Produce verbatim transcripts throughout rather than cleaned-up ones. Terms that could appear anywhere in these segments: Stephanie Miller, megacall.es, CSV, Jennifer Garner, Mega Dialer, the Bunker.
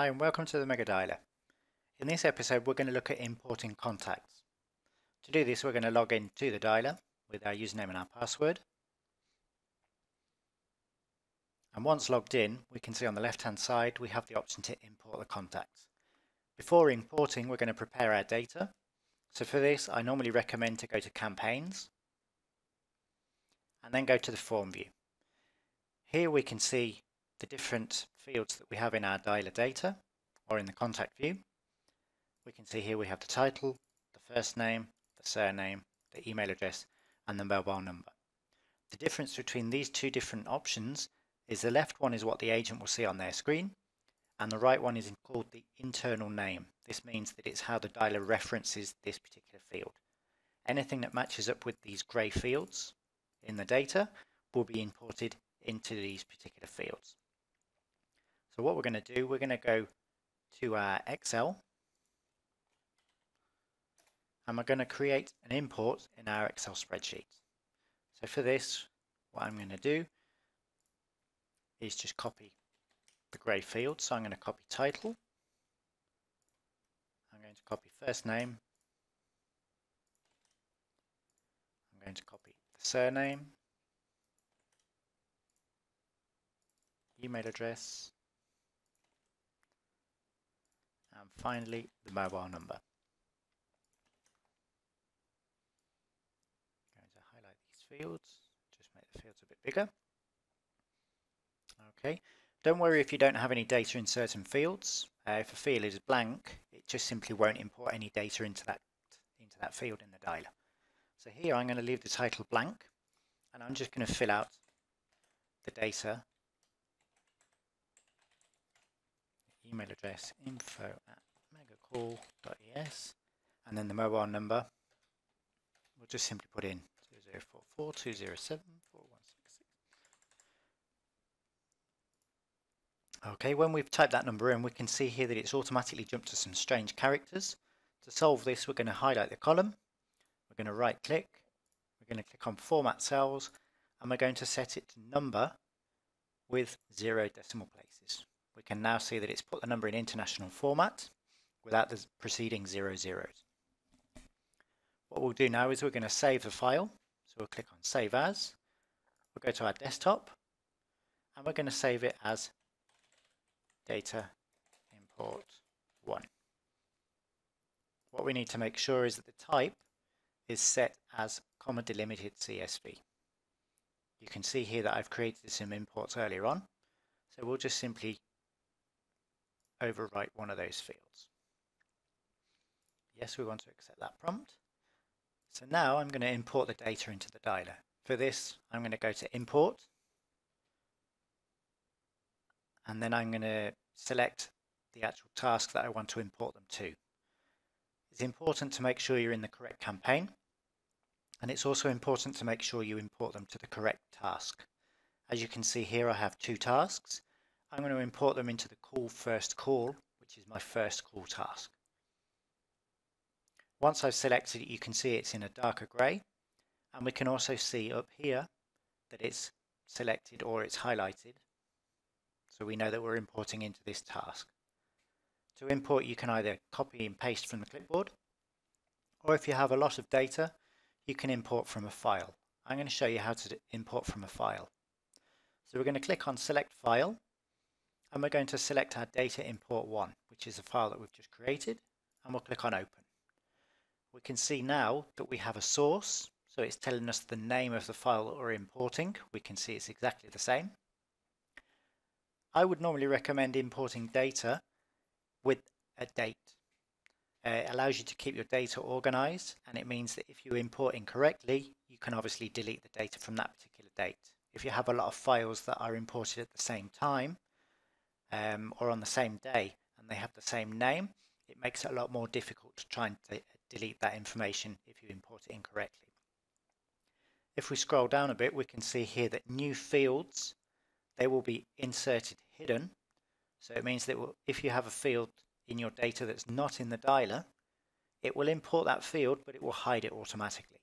Hi and welcome to the Mega Dialer. In this episode we're going to look at importing contacts. To do this we're going to log in to the dialer with our username and our password. And once logged in we can see on the left hand side we have the option to import the contacts. Before importing we're going to prepare our data. So for this I normally recommend to go to Campaigns and then go to the Form view. Here we can see the different fields that we have in our dialer data or in the contact view. We can see here we have the title, the first name, the surname, the email address and the mobile number. The difference between these two different options is the left one is what the agent will see on their screen and the right one is called the internal name. This means that it's how the dialer references this particular field. Anything that matches up with these grey fields in the data will be imported into these particular fields. So what we're going to do, we're going to go to our Excel and we're going to create an import in our Excel spreadsheet. So for this, what I'm going to do is just copy the grey field. So I'm going to copy title, I'm going to copy first name, I'm going to copy the surname, email address, and finally the mobile number. I'm going to highlight these fields, just make the fields a bit bigger. Okay, don't worry if you don't have any data in certain fields. Uh, if a field is blank, it just simply won't import any data into that, into that field in the dialer. So here I'm going to leave the title blank and I'm just going to fill out the data, email address info at megacall.es, and then the mobile number we'll just simply put in two zero four four two zero seven four one six six. Okay, when we've typed that number in we can see here that it's automatically jumped to some strange characters. To solve this we're going to highlight the column, we're going to right click, we're going to click on format cells and we're going to set it to number with zero decimal places. We can now see that it's put the number in international format without the preceding zero zeros. What we'll do now is we're going to save the file. So we'll click on Save As. We'll go to our desktop and we're going to save it as data import one. What we need to make sure is that the type is set as comma delimited C S V. You can see here that I've created some imports earlier on. So we'll just simply overwrite one of those fields. Yes, we want to accept that prompt. So now I'm going to import the data into the dialer. For this, I'm going to go to Import, and then I'm going to select the actual task that I want to import them to. It's important to make sure you're in the correct campaign, and it's also important to make sure you import them to the correct task. As you can see here, I have two tasks. I'm going to import them into the call first call, which is my first call task. Once I've selected it, you can see it's in a darker grey, and we can also see up here that it's selected or it's highlighted. So we know that we're importing into this task. To import, you can either copy and paste from the clipboard, or if you have a lot of data, you can import from a file. I'm going to show you how to import from a file. So we're going to click on Select File, and we're going to select our data import one, which is the file that we've just created, and we'll click on Open. We can see now that we have a source, so it's telling us the name of the file that we're importing. We can see it's exactly the same. I would normally recommend importing data with a date. Uh, it allows you to keep your data organized, and it means that if you import incorrectly, you can obviously delete the data from that particular date. If you have a lot of files that are imported at the same time, Um, or on the same day and they have the same name, it makes it a lot more difficult to try and de delete that information if you import it incorrectly. If we scroll down a bit we can see here that new fields, they will be inserted hidden, so it means that if you have a field in your data that's not in the dialer, it will import that field but it will hide it automatically.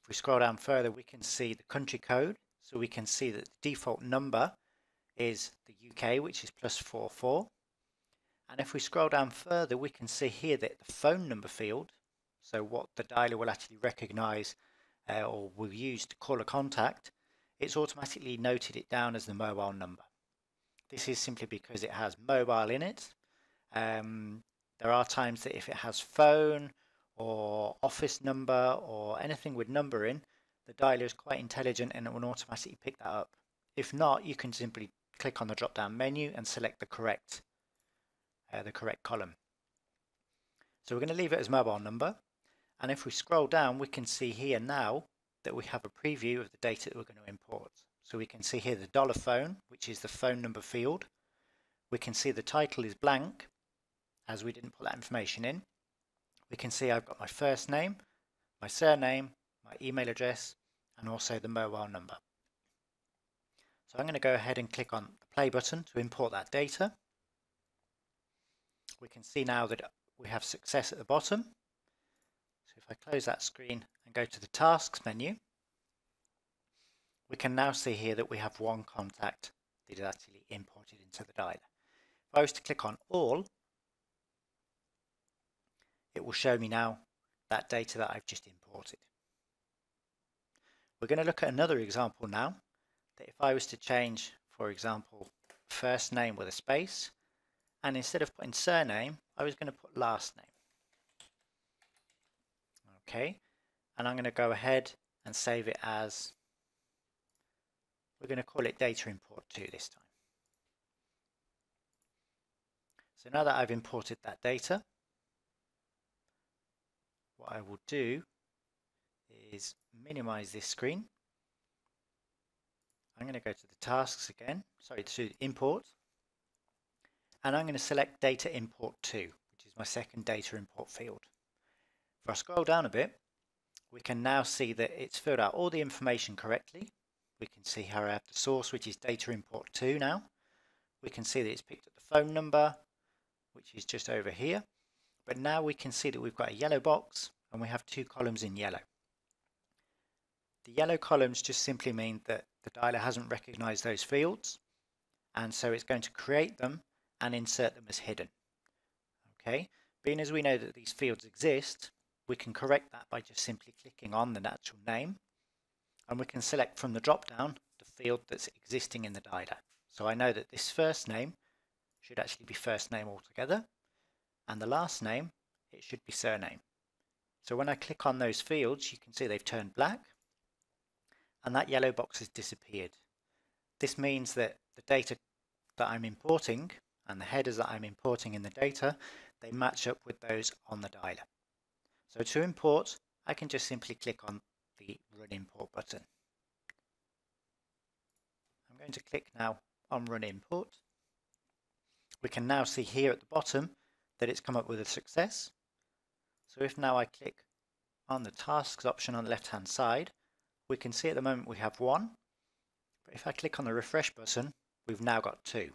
If we scroll down further we can see the country code, so we can see that the default number is the U K, which is plus four four. And if we scroll down further, we can see here that the phone number field, so what the dialer will actually recognize uh, or will use to call a contact, it's automatically noted it down as the mobile number. This is simply because it has mobile in it. Um, there are times that if it has phone or office number or anything with number in, the dialer is quite intelligent and it will automatically pick that up. If not, you can simply click on the drop down menu and select the correct uh, the correct column. So we're going to leave it as mobile number, and if we scroll down, we can see here now that we have a preview of the data that we're going to import. So we can see here the dollar phone, which is the phone number field. We can see the title is blank as we didn't put that information in. We can see I've got my first name, my surname, my email address, and also the mobile number. So I'm going to go ahead and click on the play button to import that data. We can see now that we have success at the bottom. So if I close that screen and go to the tasks menu, we can now see here that we have one contact that is actually imported into the dialer. If I was to click on all, it will show me now that data that I've just imported. We're going to look at another example now, that if I was to change, for example, first name with a space, and instead of putting surname, I was going to put last name. Okay, and I'm going to go ahead and save it as, we're going to call it data import two this time. So now that I've imported that data, what I will do is minimize this screen. I'm going to go to the tasks again, sorry, to import, and I'm going to select data import two, which is my second data import field. If I scroll down a bit, we can now see that it's filled out all the information correctly. We can see how I have the source, which is data import two now. We can see that it's picked up the phone number, which is just over here. But now we can see that we've got a yellow box and we have two columns in yellow. The yellow columns just simply mean that the dialer hasn't recognized those fields, and so it's going to create them and insert them as hidden. Okay, being as we know that these fields exist, we can correct that by just simply clicking on the actual name, and we can select from the drop down the field that's existing in the dialer. So I know that this first name should actually be first name altogether, and the last name, it should be surname. So when I click on those fields, you can see they've turned black, and that yellow box has disappeared. This means that the data that I'm importing and the headers that I'm importing in the data, they match up with those on the dialer. So to import, I can just simply click on the Run Import button. I'm going to click now on Run Import. We can now see here at the bottom that it's come up with a success. So if now I click on the tasks option on the left hand side, we can see at the moment we have one, but if I click on the refresh button, we've now got two.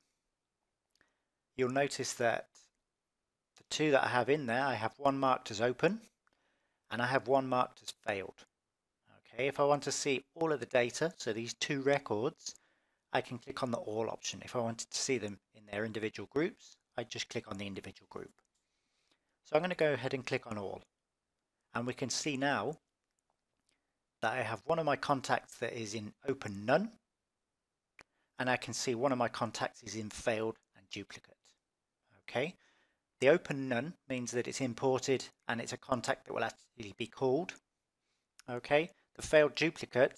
You'll notice that the two that I have in there, I have one marked as open and I have one marked as failed. Okay, if I want to see all of the data, so these two records, I can click on the all option. If I wanted to see them in their individual groups, I just click on the individual group. So I'm going to go ahead and click on all, and we can see now that I have one of my contacts that is in open none, and I can see one of my contacts is in failed and duplicate. Okay, the open none means that it's imported and it's a contact that will actually be called. Okay, the failed duplicate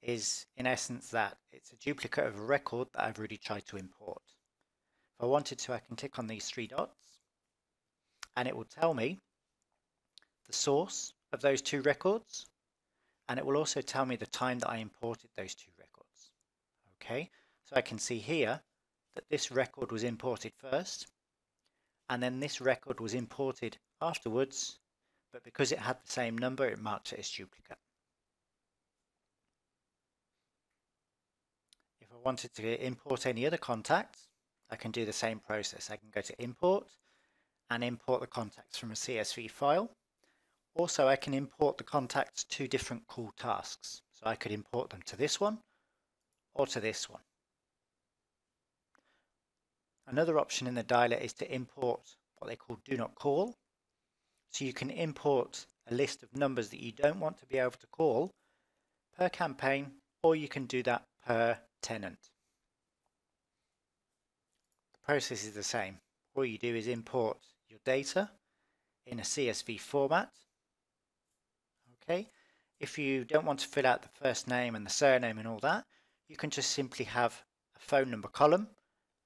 is in essence that it's a duplicate of a record that I've already tried to import. If I wanted to, I can click on these three dots and it will tell me the source of those two records, and it will also tell me the time that I imported those two records. Okay, so I can see here that this record was imported first, and then this record was imported afterwards, but because it had the same number, it marked it as duplicate. If I wanted to import any other contacts, I can do the same process. I can go to import and import the contacts from a C S V file. Also, I can import the contacts to different call tasks. So I could import them to this one or to this one. Another option in the dialer is to import what they call do not call. So you can import a list of numbers that you don't want to be able to call per campaign, or you can do that per tenant. The process is the same. All you do is import your data in a C S V format. Okay. If you don't want to fill out the first name and the surname and all that, you can just simply have a phone number column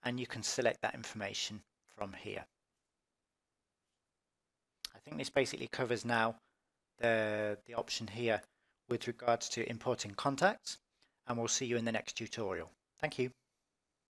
and you can select that information from here. I think this basically covers now the, the option here with regards to importing contacts, and we'll see you in the next tutorial. Thank you.